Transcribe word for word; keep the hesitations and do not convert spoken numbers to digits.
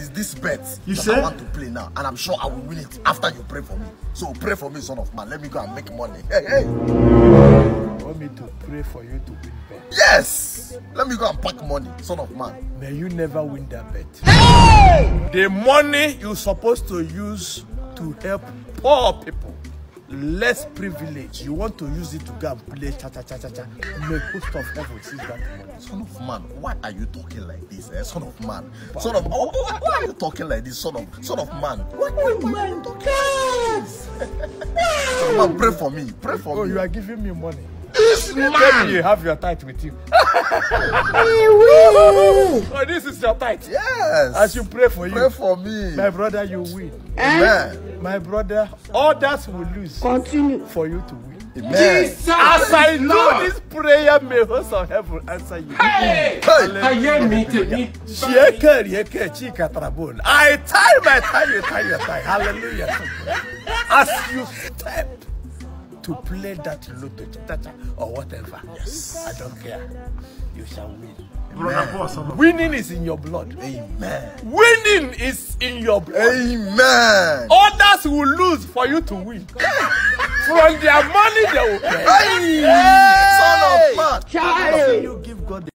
It's this bet you that said? I want to play now, and I'm sure I will win it after you pray for me. So pray for me, son of man. Let me go and make money. Hey, hey. You want me to pray for you to win bet? Yes. Let me go and pack money, son of man. May you never win that bet. Hey! The money you're supposed to use to help poor people, less privilege, you want to use it to go and play cha cha cha cha cha. May host of heaven sees that money. Son of man, why are you talking like this? Eh? Son of man, son of oh, why, why are you talking like this? Son of son of man, why, why, why are you talking? Yes. Son of man, pray for me, pray for oh, me. Oh, you are giving me money. This man, you have your tithe with you. Oh, this is your tithe. Yes. As you pray for you, pray for me, my brother, you win. Amen. My brother, others will lose. Continue for you to win. Amen. Jesus, as I know this prayer, may host of heaven answer you. Hey, I hear me to me. I tie my tie, you tie your tie. Hallelujah. As you step to play that lotto, or whatever, yes, I don't care. You shall win. Amen. Winning is in your blood. Amen. Winning is in your blood. Amen. Others will lose for you to win. From their money they will pay. Hey. Hey. Son of man. Child. You give God the